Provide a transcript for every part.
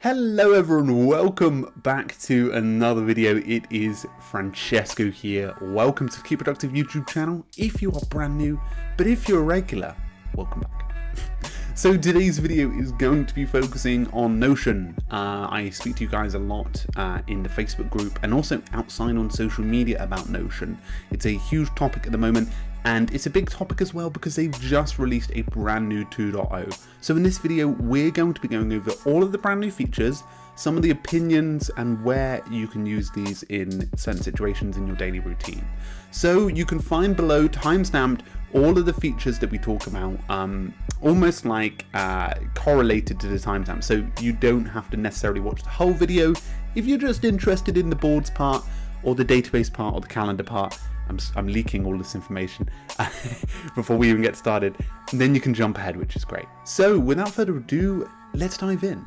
Hello everyone, welcome back to another video. It is Francesco here. Welcome to the Keep Productive YouTube channel if you are brand new, but if you're a regular, welcome back. So today's video is going to be focusing on Notion. I speak to you guys a lot in the Facebook group and also outside on social media about Notion. It's a huge topic at the moment. And it's a big topic as well because they've just released a brand new 2.0. So in this video, we're going to be going over all of the brand new features, some of the opinions and where you can use these in certain situations in your daily routine. So you can find below timestamped all of the features that we talk about, almost like correlated to the timestamp. So you don't have to necessarily watch the whole video. If you're just interested in the boards part or the database part or the calendar part, I'm leaking all this information before we even get started, and then you can jump ahead, which is great. So without further ado, let's dive in.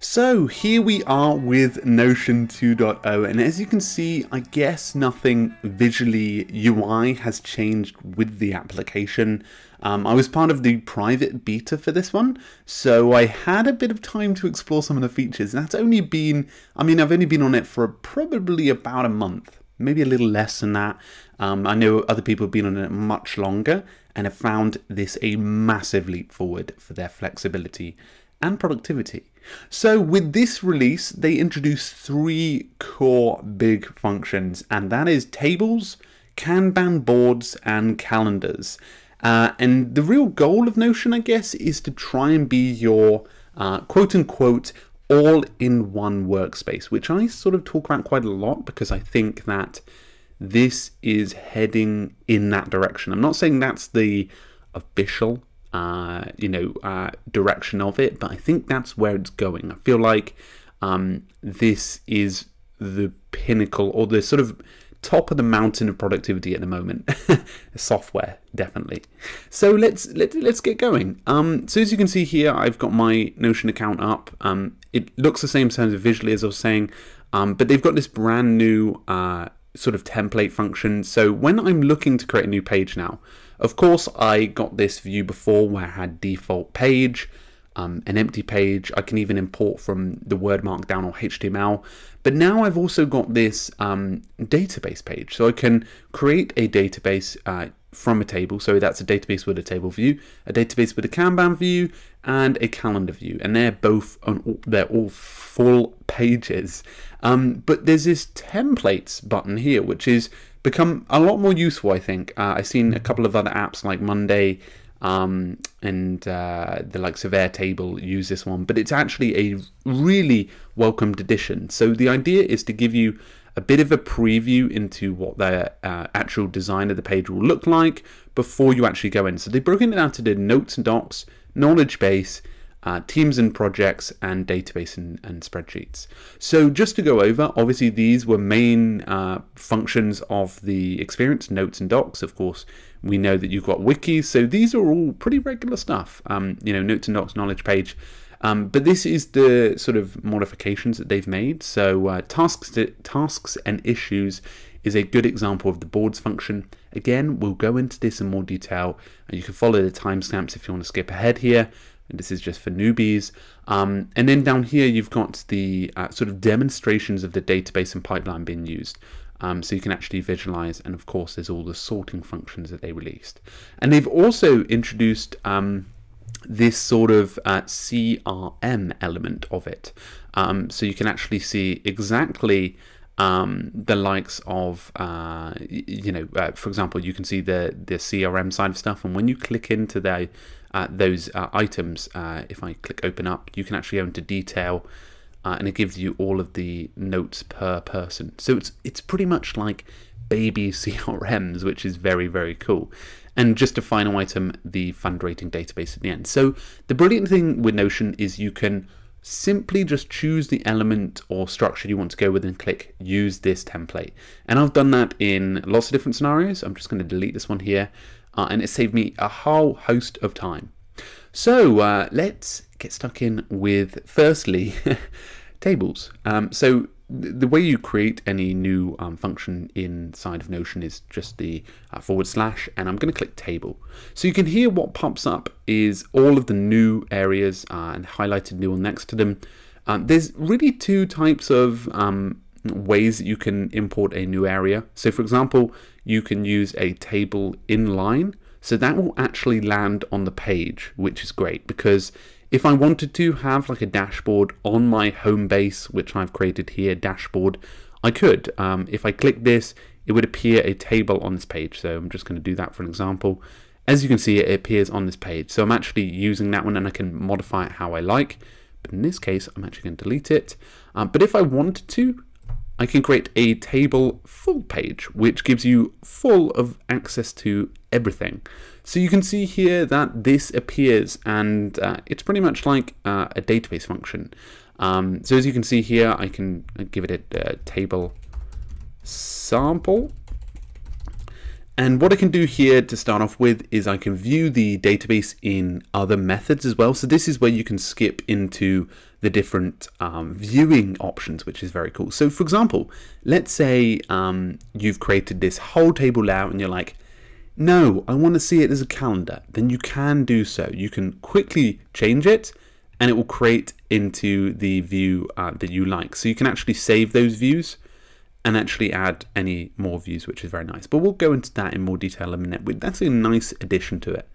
So here we are with Notion 2.0, and as you can see, I guess nothing visually UI has changed with the application. I was part of the private beta for this one, so I had a bit of time to explore some of the features. That's only been, I've only been on it for probably about a month, maybe a little less than that. I know other people have been on it much longer and have found this a massive leap forward for their flexibility and productivity. So with this release, they introduced three core big functions, and that is tables, Kanban boards, and calendars. And the real goal of Notion, I guess, is to try and be your quote-unquote all in one workspace, which I sort of talk about quite a lot because I think that this is heading in that direction. I'm not saying that's the official direction of it, but I think that's where it's going. I feel like this is the pinnacle or the sort of top of the mountain of productivity at the moment. Software, definitely. So let's get going. So as you can see here, I've got my Notion account up. It looks the same in terms of visually, as I was saying, but they've got this brand new sort of template function. So when I'm looking to create a new page now, of course I got this view before where I had default page, an empty page. I can even import from the Word Markdown or HTML. But now I've also got this database page. So I can create a database from a table. So that's a database with a table view, a database with a Kanban view, and a calendar view. And they're both, they're all full pages. But there's this templates button here, which is become a lot more useful, I think. I've seen a couple of other apps like Monday, and the likes of Airtable use this one, but it's actually a really welcomed addition. So the idea is to give you a bit of a preview into what the actual design of the page will look like before you actually go in. So they've broken it down to the notes and docs, knowledge base, teams and projects, and database and spreadsheets. So just to go over, obviously these were main functions of the experience, notes and docs. Of course, we know that you've got wikis, so these are all pretty regular stuff, notes and docs, knowledge page. But this is the sort of modifications that they've made. So tasks and issues is a good example of the boards function. Again, we'll go into this in more detail, and you can follow the timestamps if you want to skip ahead here. And this is just for newbies. And then down here, you've got the sort of demonstrations of the database and pipeline being used. So you can actually visualize. And of course, there's all the sorting functions that they released. And they've also introduced this sort of CRM element of it. So you can actually see exactly the likes of, for example, you can see the CRM side of stuff. And when you click into their those items, if I click open up, you can actually go into detail, and it gives you all of the notes per person. So it's pretty much like baby CRMs, which is very, very cool. And just a final item, the fundraising database at the end. So the brilliant thing with Notion is you can simply just choose the element or structure you want to go with and click use this template. And I've done that in lots of different scenarios. I'm just going to delete this one here. And it saved me a whole host of time. So let's get stuck in with, firstly, tables. So the way you create any new function inside of Notion is just the /, and I'm going to click table. So you can hear what pops up is all of the new areas and highlighted new next to them. There's really two types of ways that you can import a new area. So for example, you can use a table inline. So that will actually land on the page, which is great, because if I wanted to have like a dashboard on my home base, which I've created here, dashboard, I could. If I click this, it would appear a table on this page. So I'm just going to do that for an example. As you can see, it appears on this page. So I'm actually using that one and I can modify it how I like. But in this case, I'm actually going to delete it. But if I wanted to, I can create a table full page, which gives you full of access to everything. So you can see here that this appears, and it's pretty much like a database function. So as you can see here, I can give it a table sample. And what I can do here to start off with is I can view the database in other methods as well. So this is where you can skip into the different viewing options, which is very cool. So for example, let's say you've created this whole table layout and you're like, no, I want to see it as a calendar. Then you can do so. You can quickly change it and it will create into the view that you like. So you can actually save those views and actually add any more views, which is very nice. But we'll go into that in more detail in a minute. That's a nice addition to it.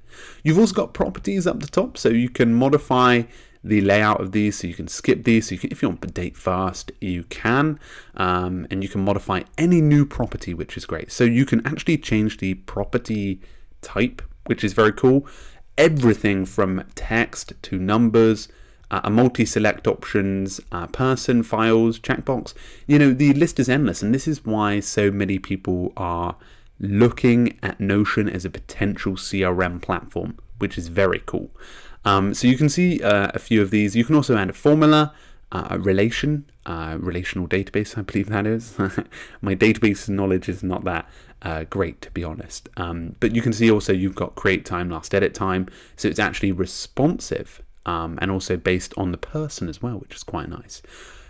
You've also got properties up the top, so you can modify the layout of these, so you can skip these. So you can, if you want to date fast, you can, and you can modify any new property, which is great. So you can actually change the property type, which is very cool. Everything from text to numbers, a multi-select options, person, files, checkbox. You know, the list is endless, and this is why so many people are looking at Notion as a potential CRM platform, which is very cool. So you can see a few of these. You can also add a formula, a relation, relational database, I believe that is. My database knowledge is not that great, to be honest. But you can see also you've got create time, last edit time, so it's actually responsive. And also based on the person as well, which is quite nice.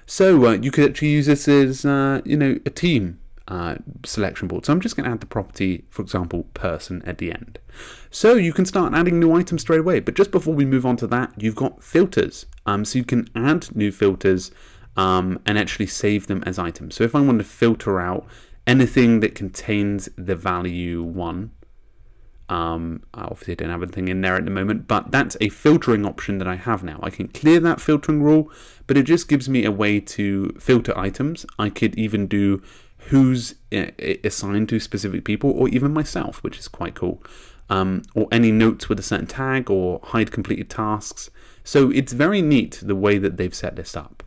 So you could actually use this as, you know, a team selection board. So I'm just going to add the property, for example, person at the end. So you can start adding new items straight away. But just before we move on to that, you've got filters. So you can add new filters and actually save them as items. So if I want to filter out anything that contains the value 1, I obviously don't have anything in there at the moment, but that's a filtering option that I have now. I can clear that filtering rule, but it just gives me a way to filter items. I could even do who's assigned to specific people, or even myself, which is quite cool. Or any notes with a certain tag, or hide completed tasks. So it's very neat the way that they've set this up.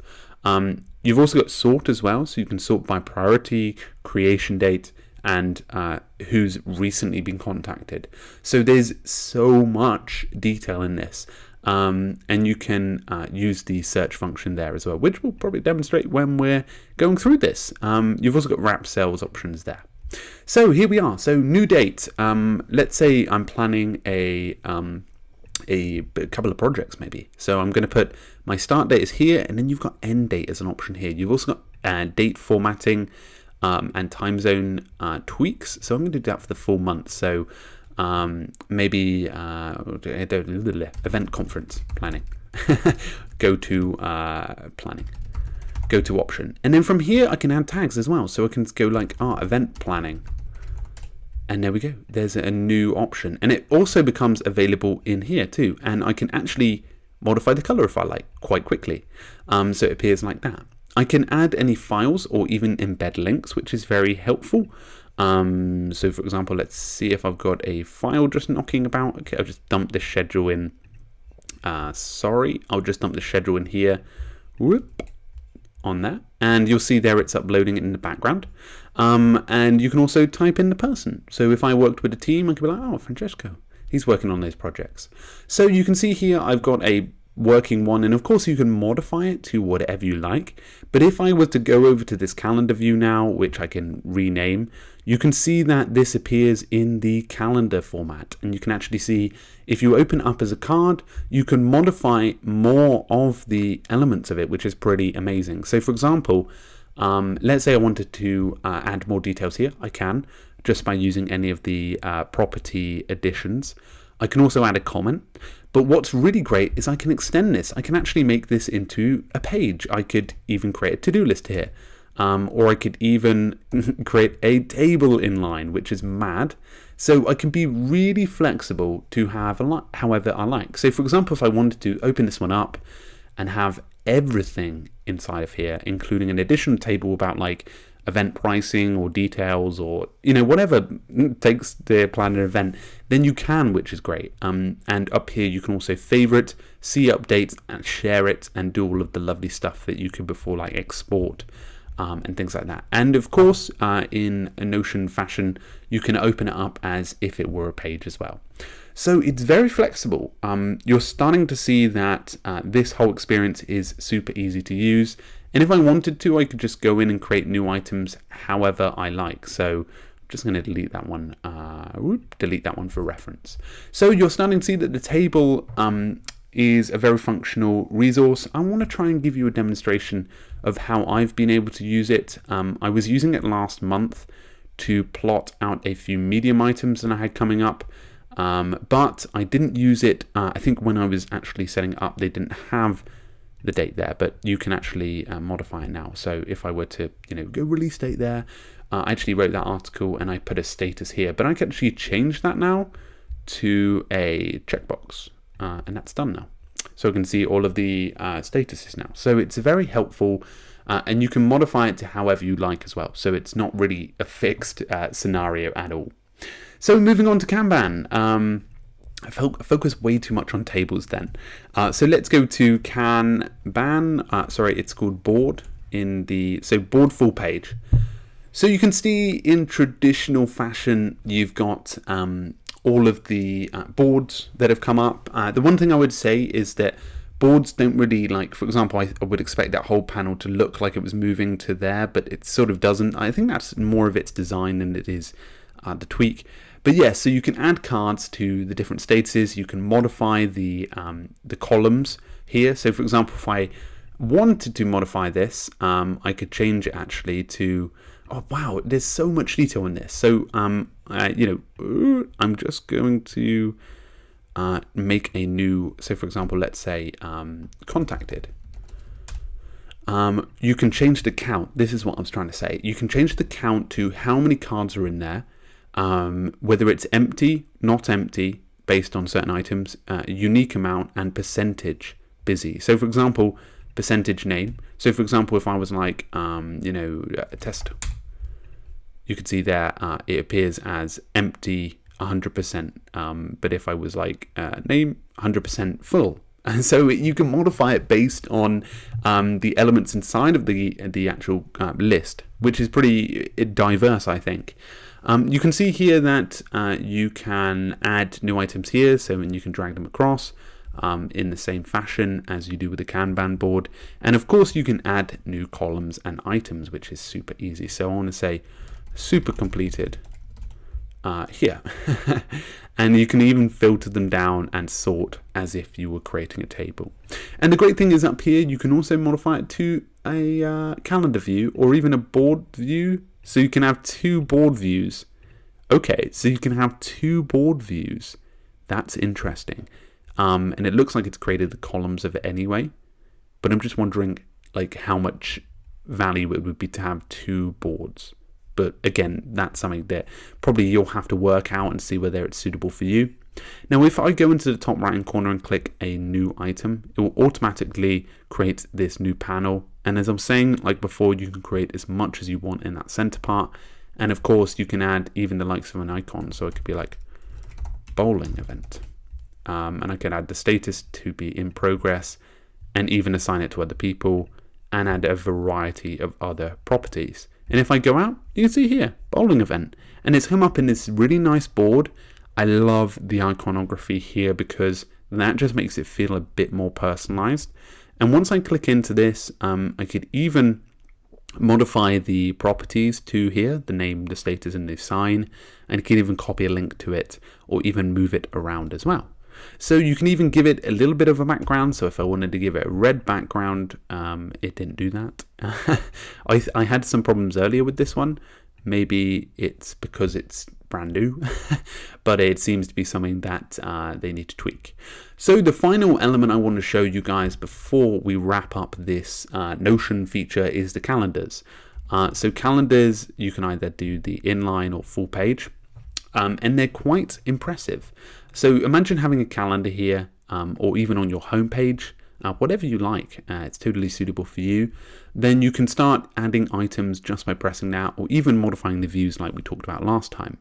You've also got sort as well, so you can sort by priority, creation date, and who's recently been contacted. So there's so much detail in this, and you can use the search function there as well, which we'll probably demonstrate when we're going through this. You've also got wrap cells options there. So here we are, so new date. Let's say I'm planning a couple of projects maybe. So I'm gonna put my start date is here, and then you've got end date as an option here. You've also got date formatting, and time zone tweaks. So I'm going to do that for the full month. So maybe event conference planning, planning, go to option. And then from here, I can add tags as well. So I can go like event planning. And there we go. There's a new option. And it also becomes available in here too. And I can actually modify the color if I like quite quickly. So it appears like that. I can add any files or even embed links, which is very helpful. So for example, let's see if I've got a file just knocking about. Okay, I'll just dump this schedule in. I'll just dump the schedule in here. Whoop, on there. And you'll see there it's uploading it in the background. And you can also type in the person. So if I worked with a team, I could be like, oh, Francesco, he's working on those projects. So you can see here I've got a working one, and of course you can modify it to whatever you like. But if I was to go over to this calendar view now, which I can rename, you can see that this appears in the calendar format, and you can actually see if you open up as a card, you can modify more of the elements of it, which is pretty amazing. So for example, let's say I wanted to add more details here. I can just by using any of the property additions. I can also add a comment, but what's really great is I can extend this. I can actually make this into a page. I could even create a to-do list here, or I could even create a table inline, which is mad. So I can be really flexible to have however I like. So for example, if I wanted to open this one up and have everything inside of here, including an additional table about like event pricing or details or, you know, whatever takes to plan an event, then you can, which is great. And up here, you can also favorite, see updates and share it and do all of the lovely stuff that you could before, like export and things like that. And of course, in a Notion fashion, you can open it up as if it were a page as well. So it's very flexible. You're starting to see that this whole experience is super easy to use. And if I wanted to, I could just go in and create new items however I like. So I'm just going to delete that one, for reference. So you're starting to see that the table is a very functional resource. I want to try and give you a demonstration of how I've been able to use it. I was using it last month to plot out a few Medium items that I had coming up. But I didn't use it, I think when I was actually setting up, they didn't have the date there, but you can actually modify it now. So if I were to, you know, go release date there, I actually wrote that article and I put a status here, but I can actually change that now to a checkbox, and that's done now. So I can see all of the statuses now. So it's very helpful, and you can modify it to however you like as well. So it's not really a fixed scenario at all. So moving on to Kanban. I focused way too much on tables then. So let's go to Kanban. Sorry, it's called board in the, so board full page. So you can see in traditional fashion, you've got all of the boards that have come up. The one thing I would say is that boards don't really, like, for example, I would expect that whole panel to look like it was moving to there, but it sort of doesn't. I think that's more of its design than it is the tweak. But yeah, so you can add cards to the different statuses. You can modify the columns here. So for example, if I wanted to modify this, I could change it actually to, oh wow, there's so much detail in this. So you know, I'm just going to make a new. So for example, let's say contacted. You can change the count. This is what I was trying to say. You can change the count to how many cards are in there. Whether it's empty, not empty, based on certain items, unique amount, and percentage busy. So for example, percentage name. So for example, if I was like, you know, a test, you could see there it appears as empty 100%. But if I was like name 100% full. And so you can modify it based on the elements inside of the actual list, which is pretty diverse, I think. You can see here that you can add new items here, so and you can drag them across in the same fashion as you do with the Kanban board. And of course, you can add new columns and items, which is super easy. So I want to say super completed here. And you can even filter them down and sort as if you were creating a table. And the great thing is up here, you can also modify it to a calendar view or even a board view. So you can have two board views. Okay, so you can have two board views. That's interesting. And it looks like it's created the columns of it anyway. But I'm just wondering, like, how much value it would be to have two boards. But again, that's something that probably you'll have to work out and see whether it's suitable for you. Now, if I go into the top right-hand corner and click a new item, it will automatically create this new panel. And as I'm saying, like before, you can create as much as you want in that center part. And of course, you can add even the likes of an icon. So it could be like bowling event. And I can add the status to be in progress and even assign it to other people and add a variety of other properties. And if I go out, you can see here, bowling event. And it's come up in this really nice board. I love the iconography here because that just makes it feel a bit more personalized. And once I click into this, I could even modify the properties to here, the name, the status, and the sign, and I can even copy a link to it or even move it around as well. So you can even give it a little bit of a background. So if I wanted to give it a red background, it didn't do that. I had some problems earlier with this one. Maybe it's because it's brand new, but it seems to be something that they need to tweak. So the final element I want to show you guys before we wrap up this Notion feature is the calendars. So calendars, you can either do the inline or full page, and they're quite impressive. So imagine having a calendar here, or even on your homepage, whatever you like, it's totally suitable for you. Then you can start adding items just by pressing that, or even modifying the views like we talked about last time.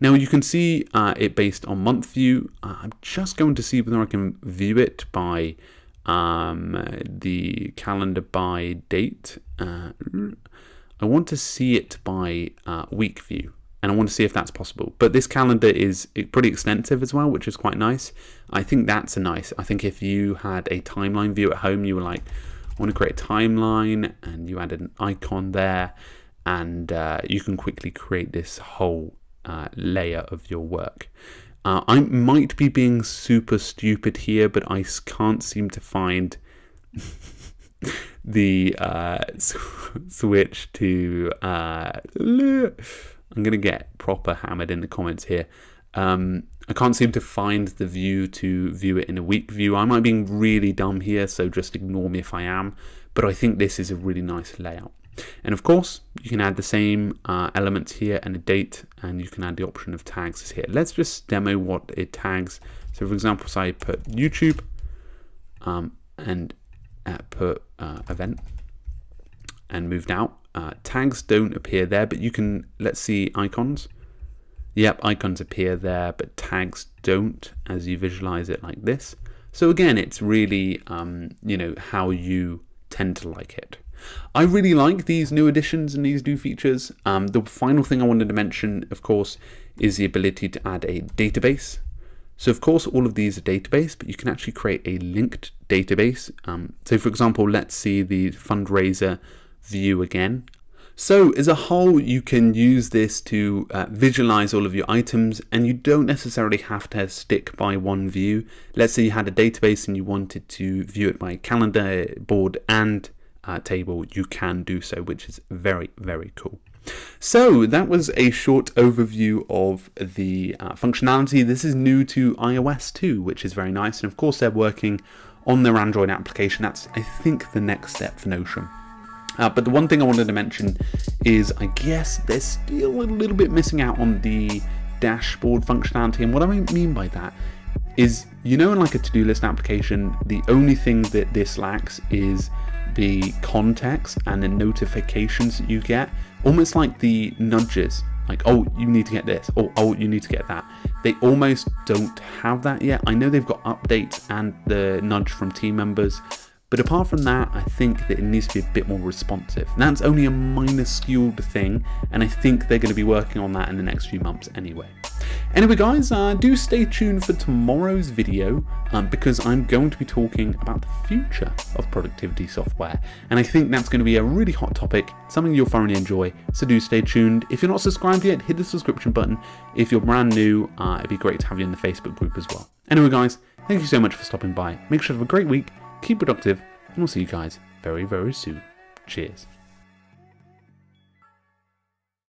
Now you can see it based on month view. I'm just going to see whether I can view it by the calendar by date. I want to see it by week view, and I want to see if that's possible. But this calendar is pretty extensive as well, which is quite nice. I think that's nice. I think if you had a timeline view at home, you were like, I want to create a timeline, and you added an icon there, and you can quickly create this whole layer of your work. I might be being super stupid here, but I can't seem to find the switch to I'm gonna get proper hammered in the comments here. I can't seem to find the view to view it in a week view. I might be being really dumb here, so just ignore me if I am, but I think this is a really nice layout. And of course, you can add the same elements here and a date, and you can add the option of tags here. Let's just demo what it tags. So for example, so I put YouTube and put event and moved out. Tags don't appear there, but you can, let's see icons. Yep, icons appear there, but tags don't as you visualize it like this. So again, it's really, you know, how you tend to like it. I really like these new additions and these new features. The final thing I wanted to mention, of course, is the ability to add a database. So of course, all of these are database, but you can actually create a linked database. So for example, let's see the fundraiser view again. So as a whole, you can use this to visualize all of your items, and you don't necessarily have to stick by one view. Let's say you had a database and you wanted to view it by calendar, board, and table, you can do so, which is very, very cool. So that was a short overview of the functionality. This is new to iOS too, which is very nice. And of course, they're working on their Android application. That's, I think, the next step for Notion. But the one thing I wanted to mention is, I guess they're still a little bit missing out on the dashboard functionality. And what I mean by that is, you know, in like a to-do list application, the only thing that this lacks is the context and the notifications that you get, almost like the nudges, like, oh, you need to get this, or oh, you need to get that. They almost don't have that yet. I know they've got updates and the nudge from team members, but apart from that, I think that it needs to be a bit more responsive. And that's only a minor skewed thing, and I think they're going to be working on that in the next few months anyway. Anyway, guys, do stay tuned for tomorrow's video, because I'm going to be talking about the future of productivity software. And I think that's going to be a really hot topic, something you'll thoroughly enjoy. So do stay tuned. If you're not subscribed yet, hit the subscription button. If you're brand new, it'd be great to have you in the Facebook group as well. Anyway, guys, thank you so much for stopping by. Make sure to have a great week. Keep productive, and we'll see you guys very, very soon. Cheers.